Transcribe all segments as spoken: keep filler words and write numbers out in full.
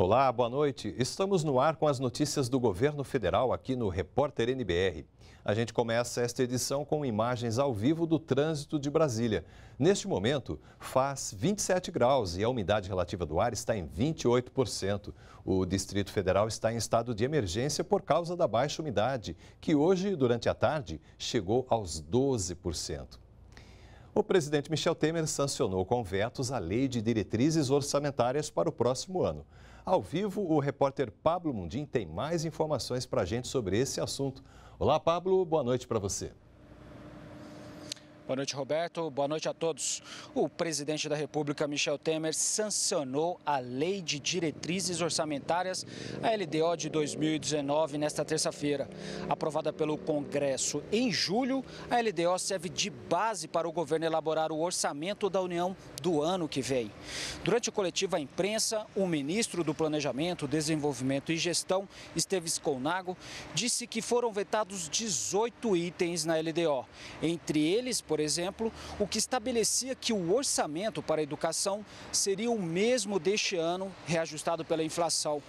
Olá, boa noite. Estamos no ar com as notícias do governo federal aqui no Repórter N B R. A gente começa esta edição com imagens ao vivo do trânsito de Brasília. Neste momento, faz vinte e sete graus e a umidade relativa do ar está em vinte e oito por cento. O Distrito Federal está em estado de emergência por causa da baixa umidade, que hoje, durante a tarde, chegou aos doze por cento. O presidente Michel Temer sancionou com vetos a lei de diretrizes orçamentárias para o próximo ano. Ao vivo, o repórter Pablo Mundim tem mais informações para a gente sobre esse assunto. Olá, Pablo, boa noite para você. Boa noite, Roberto. Boa noite a todos. O presidente da República, Michel Temer, sancionou a Lei de Diretrizes Orçamentárias, a L D O de dois mil e dezenove, nesta terça-feira. Aprovada pelo Congresso em julho, a L D O serve de base para o governo elaborar o orçamento da União do ano que vem. Durante o coletivo à imprensa, o ministro do Planejamento, Desenvolvimento e Gestão, Esteves Colnago, disse que foram vetados dezoito itens na L D O. Entre eles, por Por exemplo, o que estabelecia que o orçamento para a educação seria o mesmo deste ano, reajustado pela inflação.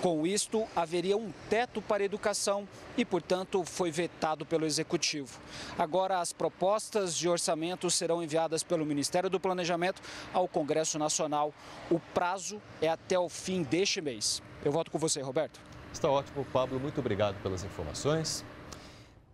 Com isto, haveria um teto para a educação e, portanto, foi vetado pelo Executivo. Agora, as propostas de orçamento serão enviadas pelo Ministério do Planejamento ao Congresso Nacional. O prazo é até o fim deste mês. Eu volto com você, Roberto. Está ótimo, Pablo. Muito obrigado pelas informações.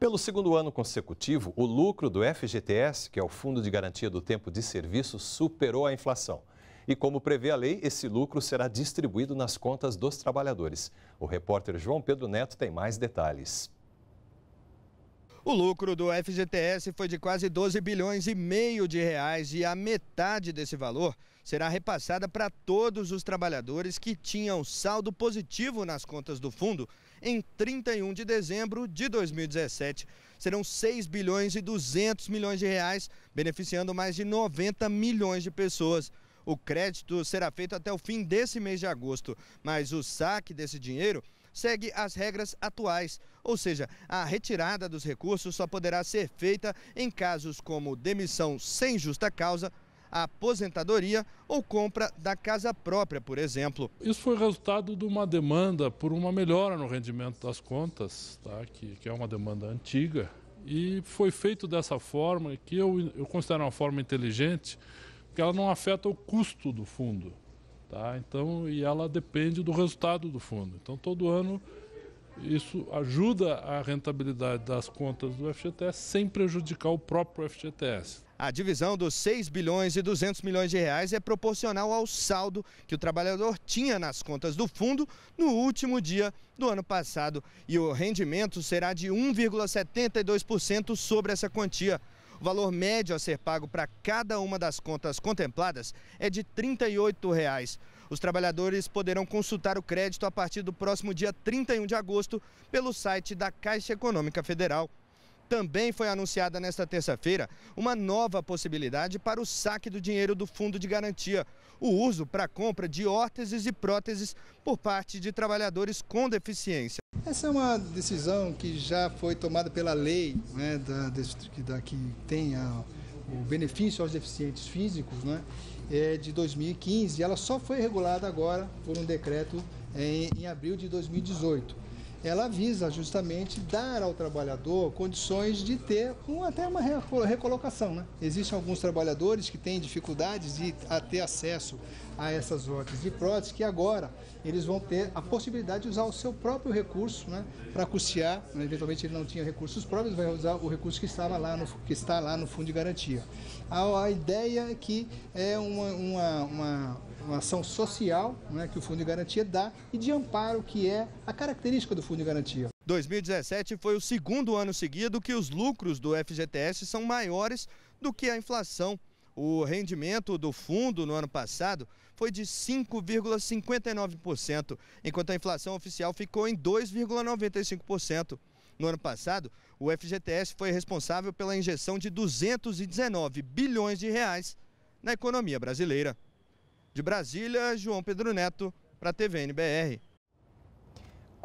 Pelo segundo ano consecutivo, o lucro do F G T S, que é o Fundo de Garantia do Tempo de Serviço, superou a inflação. E como prevê a lei, esse lucro será distribuído nas contas dos trabalhadores. O repórter João Pedro Neto tem mais detalhes. O lucro do F G T S foi de quase doze bilhões e meio de reais e a metade desse valor será repassada para todos os trabalhadores que tinham saldo positivo nas contas do fundo em trinta e um de dezembro de dois mil e dezessete. Serão seis bilhões e duzentos milhões de reais, beneficiando mais de noventa milhões de pessoas. O crédito será feito até o fim desse mês de agosto, mas o saque desse dinheiro segue as regras atuais, ou seja, a retirada dos recursos só poderá ser feita em casos como demissão sem justa causa, aposentadoria ou compra da casa própria, por exemplo. Isso foi resultado de uma demanda por uma melhora no rendimento das contas, tá? que, que é uma demanda antiga, e foi feito dessa forma, que eu, eu considero uma forma inteligente, porque ela não afeta o custo do fundo, tá? Então, e ela depende do resultado do fundo. Então, todo ano, isso ajuda a rentabilidade das contas do F G T S sem prejudicar o próprio F G T S. A divisão dos seis bilhões e duzentos milhões de reais é proporcional ao saldo que o trabalhador tinha nas contas do fundo no último dia do ano passado. E o rendimento será de um vírgula setenta e dois por cento sobre essa quantia. O valor médio a ser pago para cada uma das contas contempladas é de trinta e oito reais. Os trabalhadores poderão consultar o crédito a partir do próximo dia trinta e um de agosto pelo site da Caixa Econômica Federal. Também foi anunciada nesta terça-feira uma nova possibilidade para o saque do dinheiro do Fundo de Garantia, o uso para a compra de órteses e próteses por parte de trabalhadores com deficiência. Essa é uma decisão que já foi tomada pela lei, né, da, da, que tem a, o benefício aos deficientes físicos, né, é de dois mil e quinze, e ela só foi regulada agora por um decreto em, em abril de dois mil e dezoito. Ela visa justamente dar ao trabalhador condições de ter um, até uma recolocação, né? Existem alguns trabalhadores que têm dificuldades de a ter acesso a essas órteses e próteses, que agora eles vão ter a possibilidade de usar o seu próprio recurso, né, para custear, né, eventualmente ele não tinha recursos próprios, vai usar o recurso que, estava lá no, que está lá no Fundo de Garantia. A, a ideia é que é uma... uma, uma uma ação social, né, que o Fundo de Garantia dá e de amparo, que é a característica do Fundo de Garantia. dois mil e dezessete foi o segundo ano seguido que os lucros do F G T S são maiores do que a inflação. O rendimento do fundo no ano passado foi de cinco vírgula cinquenta e nove por cento, enquanto a inflação oficial ficou em dois vírgula noventa e cinco por cento. No ano passado, o F G T S foi responsável pela injeção de duzentos e dezenove bilhões de reais na economia brasileira. De Brasília, João Pedro Neto, para a T V N B R.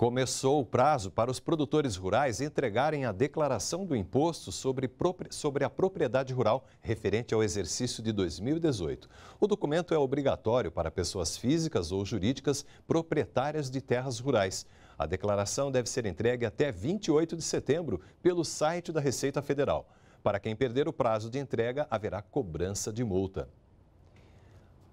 Começou o prazo para os produtores rurais entregarem a declaração do imposto sobre, sobre a propriedade rural referente ao exercício de dois mil e dezoito. O documento é obrigatório para pessoas físicas ou jurídicas proprietárias de terras rurais. A declaração deve ser entregue até vinte e oito de setembro pelo site da Receita Federal. Para quem perder o prazo de entrega, haverá cobrança de multa.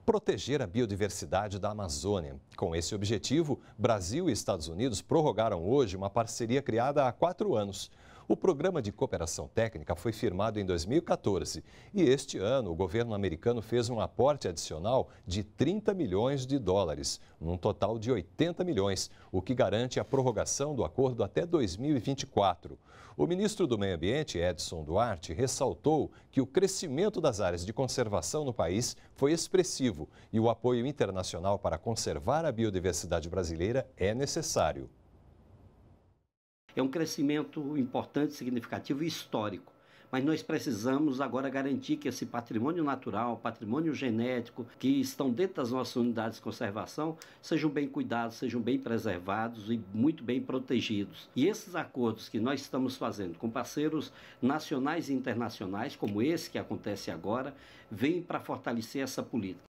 Proteger a biodiversidade da Amazônia. Com esse objetivo, Brasil e Estados Unidos prorrogaram hoje uma parceria criada há quatro anos. O programa de cooperação técnica foi firmado em dois mil e quatorze e este ano o governo americano fez um aporte adicional de trinta milhões de dólares, num total de oitenta milhões, o que garante a prorrogação do acordo até dois mil e vinte e quatro. O ministro do Meio Ambiente, Edson Duarte, ressaltou que o crescimento das áreas de conservação no país foi expressivo e o apoio internacional para conservar a biodiversidade brasileira é necessário. É um crescimento importante, significativo e histórico. Mas nós precisamos agora garantir que esse patrimônio natural, patrimônio genético, que estão dentro das nossas unidades de conservação, sejam bem cuidados, sejam bem preservados e muito bem protegidos. E esses acordos que nós estamos fazendo com parceiros nacionais e internacionais, como esse que acontece agora, vêm para fortalecer essa política.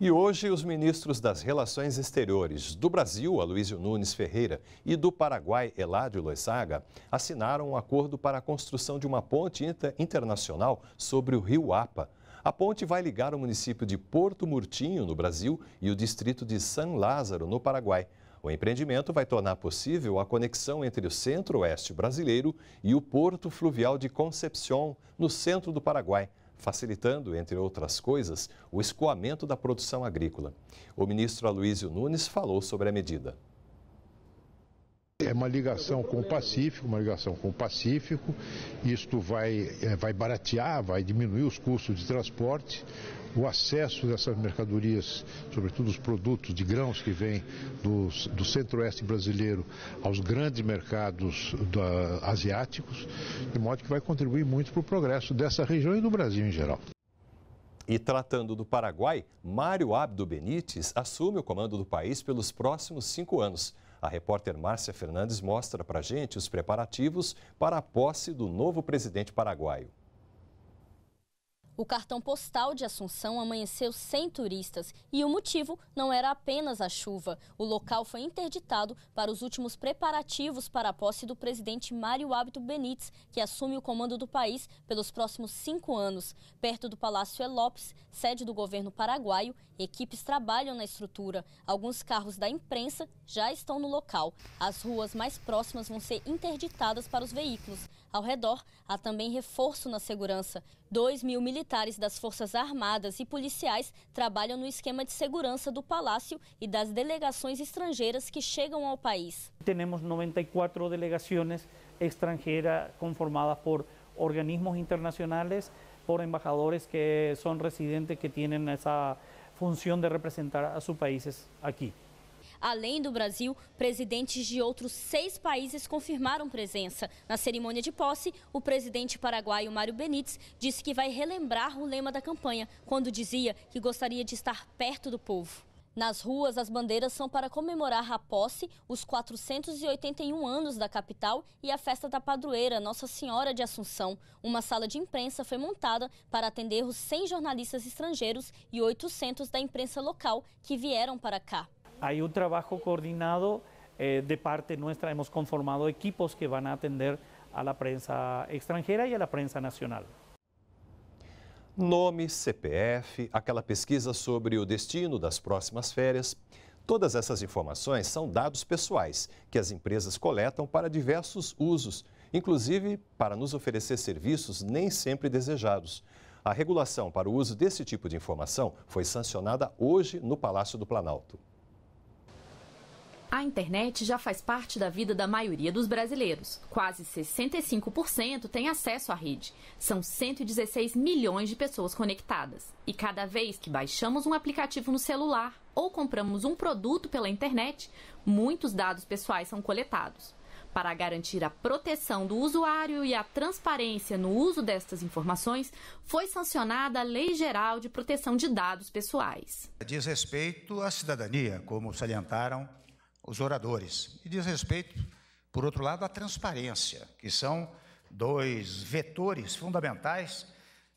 E hoje, os ministros das Relações Exteriores do Brasil, Aloysio Nunes Ferreira, e do Paraguai, Eladio Loissaga, assinaram um acordo para a construção de uma ponte internacional sobre o rio Apa. A ponte vai ligar o município de Porto Murtinho, no Brasil, e o distrito de São Lázaro, no Paraguai. O empreendimento vai tornar possível a conexão entre o centro-oeste brasileiro e o porto fluvial de Concepción, no centro do Paraguai, facilitando, entre outras coisas, o escoamento da produção agrícola. O ministro Aloysio Nunes falou sobre a medida. É uma ligação com o Pacífico, uma ligação com o Pacífico, isto vai, vai baratear, vai diminuir os custos de transporte, o acesso dessas mercadorias, sobretudo os produtos de grãos que vêm do, do centro-oeste brasileiro aos grandes mercados da, asiáticos, de modo que vai contribuir muito para o progresso dessa região e do Brasil em geral. E tratando do Paraguai, Mário Abdo Benítez assume o comando do país pelos próximos cinco anos. A repórter Márcia Fernandes mostra para a gente os preparativos para a posse do novo presidente paraguaio. O cartão postal de Assunção amanheceu sem turistas e o motivo não era apenas a chuva. O local foi interditado para os últimos preparativos para a posse do presidente Mário Abdo Benítez, que assume o comando do país pelos próximos cinco anos. Perto do Palácio Elopes, sede do governo paraguaio, equipes trabalham na estrutura. Alguns carros da imprensa já estão no local. As ruas mais próximas vão ser interditadas para os veículos. Ao redor, há também reforço na segurança. Dois mil militares das Forças Armadas e policiais trabalham no esquema de segurança do Palácio e das delegações estrangeiras que chegam ao país. Temos noventa e quatro delegações estrangeiras conformadas por organismos internacionais, por embajadores que são residentes, que têm essa função de representar a seus países aqui. Além do Brasil, presidentes de outros seis países confirmaram presença. Na cerimônia de posse, o presidente paraguaio Mário Benítez disse que vai relembrar o lema da campanha, quando dizia que gostaria de estar perto do povo. Nas ruas, as bandeiras são para comemorar a posse, os quatrocentos e oitenta e um anos da capital e a festa da padroeira Nossa Senhora de Assunção. Uma sala de imprensa foi montada para atender os cem jornalistas estrangeiros e oitocentos da imprensa local que vieram para cá. Hay un trabajo coordinado eh, de parte nuestra, hemos conformado equipos que van a atender a la prensa extranjera y a la prensa nacional. Nome, C P F, aquela pesquisa sobre o destino das próximas férias. Todas essas informações são dados pessoais que as empresas coletam para diversos usos, inclusive para nos oferecer serviços nem sempre desejados. A regulação para o uso desse tipo de informação foi sancionada hoje no Palácio do Planalto. A internet já faz parte da vida da maioria dos brasileiros. Quase sessenta e cinco por cento tem acesso à rede. São cento e dezesseis milhões de pessoas conectadas. E cada vez que baixamos um aplicativo no celular ou compramos um produto pela internet, muitos dados pessoais são coletados. Para garantir a proteção do usuário e a transparência no uso destas informações, foi sancionada a Lei Geral de Proteção de Dados Pessoais. Diz respeito à cidadania, como salientaram os oradores. E diz respeito, por outro lado, à transparência, que são dois vetores fundamentais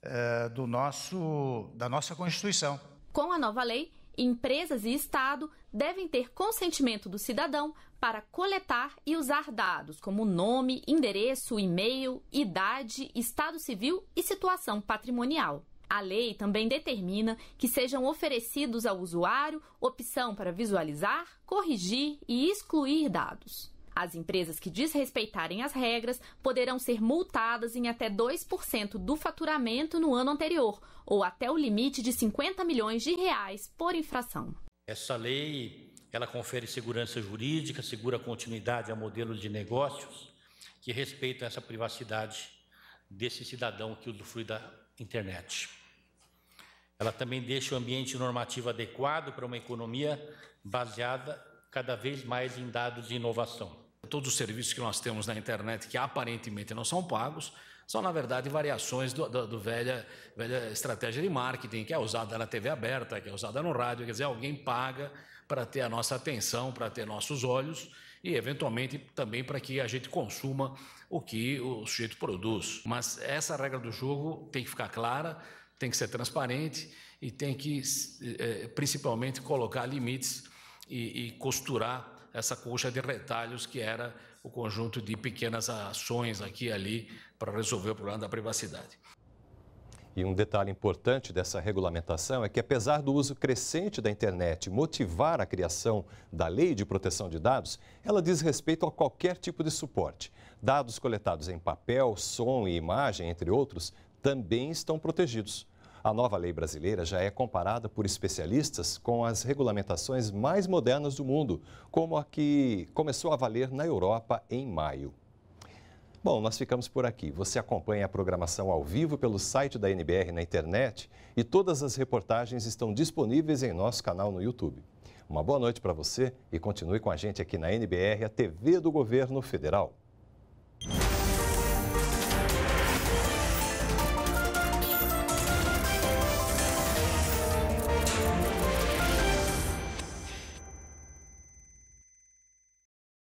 eh, do nosso, da nossa Constituição. Com a nova lei, empresas e Estado devem ter consentimento do cidadão para coletar e usar dados como nome, endereço, e-mail, idade, estado civil e situação patrimonial. A lei também determina que sejam oferecidos ao usuário opção para visualizar, corrigir e excluir dados. As empresas que desrespeitarem as regras poderão ser multadas em até dois por cento do faturamento no ano anterior, ou até o limite de cinquenta milhões de reais por infração. Essa lei, ela confere segurança jurídica, assegura continuidade a modelos de negócios que respeitam essa privacidade desse cidadão que usufrui da internet. Ela também deixa o ambiente normativo adequado para uma economia baseada cada vez mais em dados e inovação. Todos os serviços que nós temos na internet, que aparentemente não são pagos, são, na verdade, variações do, do, do velha, velha estratégia de marketing, que é usada na T V aberta, que é usada no rádio, quer dizer, alguém paga para ter a nossa atenção, para ter nossos olhos e, eventualmente, também para que a gente consuma o que o sujeito produz. Mas essa regra do jogo tem que ficar clara, tem que ser transparente e tem que, principalmente, colocar limites e, e costurar essa colcha de retalhos que era o conjunto de pequenas ações aqui e ali para resolver o problema da privacidade. E um detalhe importante dessa regulamentação é que, apesar do uso crescente da internet motivar a criação da Lei de Proteção de Dados, ela diz respeito a qualquer tipo de suporte. Dados coletados em papel, som e imagem, entre outros, também estão protegidos. A nova lei brasileira já é comparada por especialistas com as regulamentações mais modernas do mundo, como a que começou a valer na Europa em maio. Bom, nós ficamos por aqui. Você acompanha a programação ao vivo pelo site da N B R na internet e todas as reportagens estão disponíveis em nosso canal no YouTube. Uma boa noite para você e continue com a gente aqui na N B R, a T V do Governo Federal.